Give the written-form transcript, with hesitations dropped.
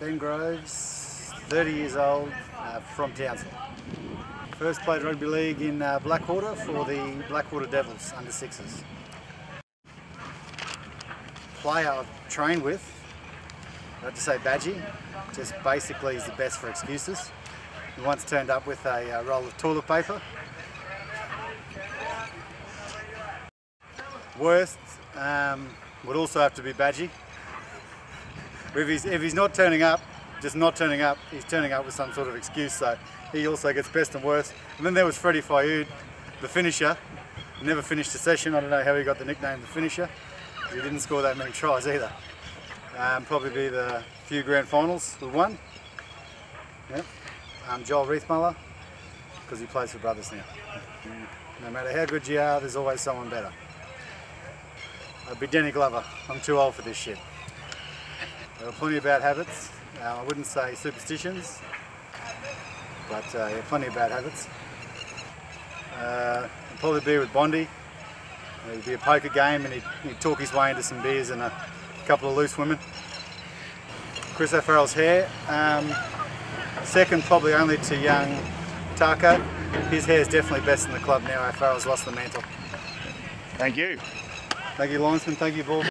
Ben Groves, 30 years old, from Townsville. First played rugby league in Blackwater for the Blackwater Devils under sixes. Player I've trained with, I have to say Badgie, just basically is the best for excuses. He once turned up with a roll of toilet paper. Worst would also have to be Badgie. If he's not turning up, just not turning up, he's turning up with some sort of excuse, so he also gets best and worst. And then there was Freddie Fayoud, the finisher. Never finished a session. I don't know how he got the nickname the finisher. He didn't score that many tries either. Probably be the few grand finals we won. Yep. Joel Reithmuller, because he plays for Brothers now. No matter how good you are, there's always someone better. I'd be Denny Glover. I'm too old for this shit. There are plenty of bad habits. I wouldn't say superstitions, but yeah, plenty of bad habits. I'd probably be with Bondi. It'd be a poker game, and he'd talk his way into some beers and a couple of loose women. Chris O'Farrell's hair. Second probably only to young Taco. His hair's definitely best in the club now. O'Farrell's lost the mantle. Thank you. Thank you, linesman. Thank you, ball.